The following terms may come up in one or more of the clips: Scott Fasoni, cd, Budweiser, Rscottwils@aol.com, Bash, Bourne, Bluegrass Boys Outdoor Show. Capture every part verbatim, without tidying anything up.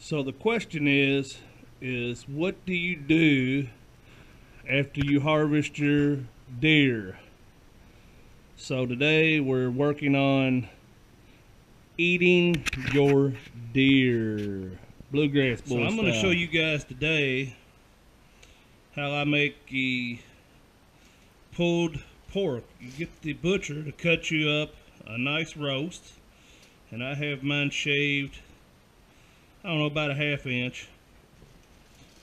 So the question is, is what do you do after you harvest your deer? So today we're working on eating your deer. Bluegrass Boys. So I'm going to show you guys today how I make the pulled pork. You get the butcher to cut you up a nice roast, and I have mine shaved, I don't know, about a half inch.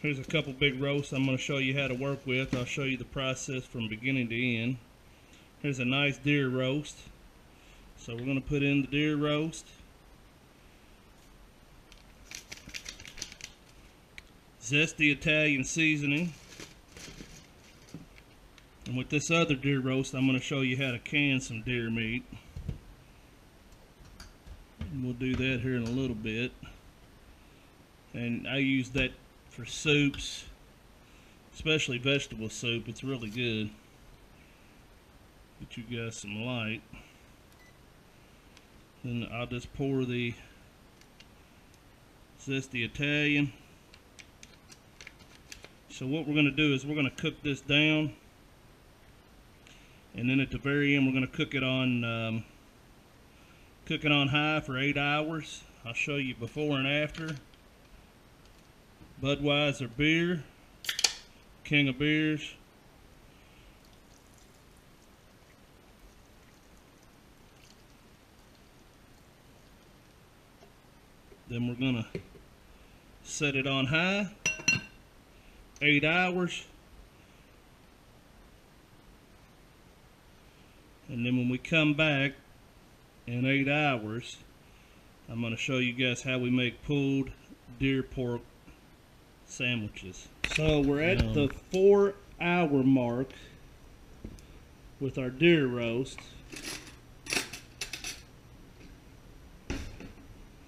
Here's a couple big roasts I'm going to show you how to work with. I'll show you the process from beginning to end. Here's a nice deer roast. So we're going to put in the deer roast. Zesty Italian seasoning. And with this other deer roast, I'm going to show you how to can some deer meat. And we'll do that here in a little bit. And I use that for soups, especially vegetable soup. It's really good. Get you guys some light. Then I'll just pour the zesty Italian. So what we're going to do is we're going to cook this down, and then at the very end we're going to cook it on um, cook it on high for eight hours. I'll show you before and after. Budweiser beer, king of beers. Then we're gonna set it on high, eight hours. And then when we come back in eight hours, I'm gonna show you guys how we make pulled deer pork sandwiches. So we're at um, the four hour mark with our deer roast.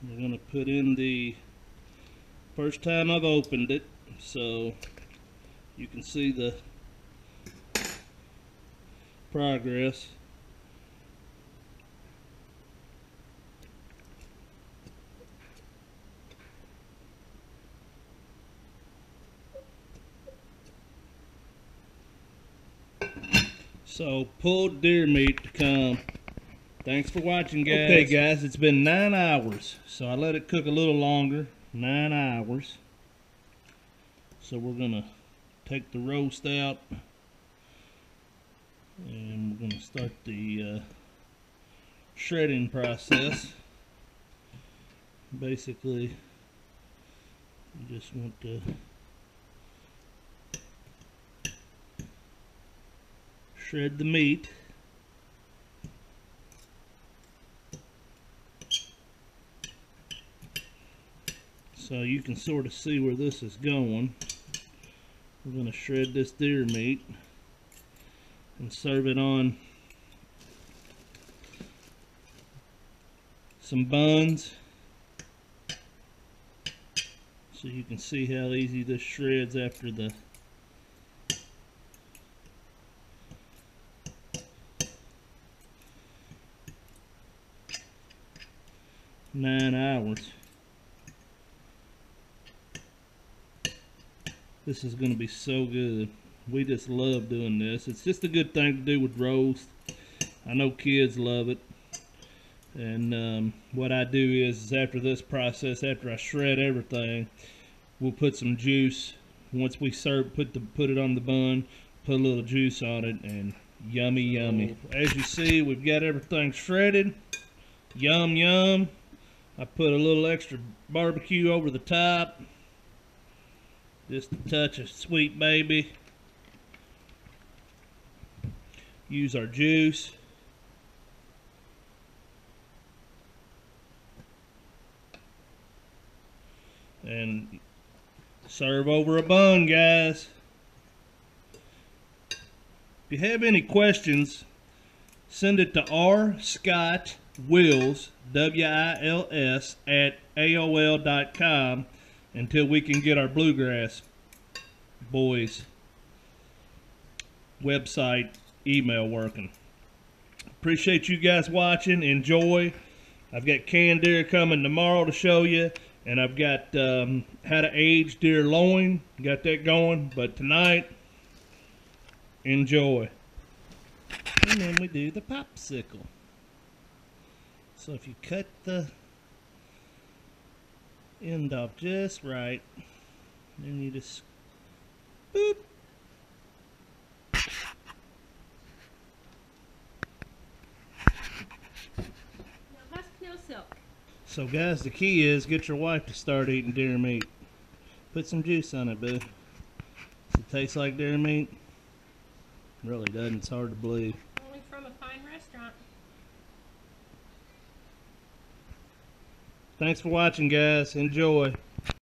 We're gonna put in the first time I've opened it, so you can see the progress. So pulled deer meat to come. Thanks for watching, guys. Okay, guys, it's been nine hours, so I let it cook a little longer, nine hours. So we're gonna take the roast out, and we're gonna start the uh, shredding process. Basically, you just want to shred the meat. So you can sort of see where this is going. We're going to shred this deer meat and serve it on some buns. So you can see how easy this shreds after the nine hours. This is going to be so good. We just love doing this. It's just a good thing to do with roast. I know kids love it. And um, what I do is, is after this process, after I shred everything, we'll put some juice. Once we serve, put the put it on the bun, put a little juice on it, and yummy, yummy. As you see, we've got everything shredded. Yum, yum. I put a little extra barbecue over the top. Just a touch of sweet baby. Use our juice. And serve over a bun, guys. If you have any questions, send it to Rscottwils, W I L S, at A O L dot com. Until we can get our Bluegrass Boys website email working. Appreciate you guys watching. Enjoy. I've got canned deer coming tomorrow to show you, And I've got um, how to age deer loin, got that going. But tonight, enjoy. And then we do the popsicle. So if you cut the end off just right, then you just boop. So guys, the key is get your wife to start eating deer meat. Put some juice on it, boo. Does it taste like deer meat? It really doesn't. It's hard to believe. Only from a fine restaurant. Thanks for watching, guys. Enjoy.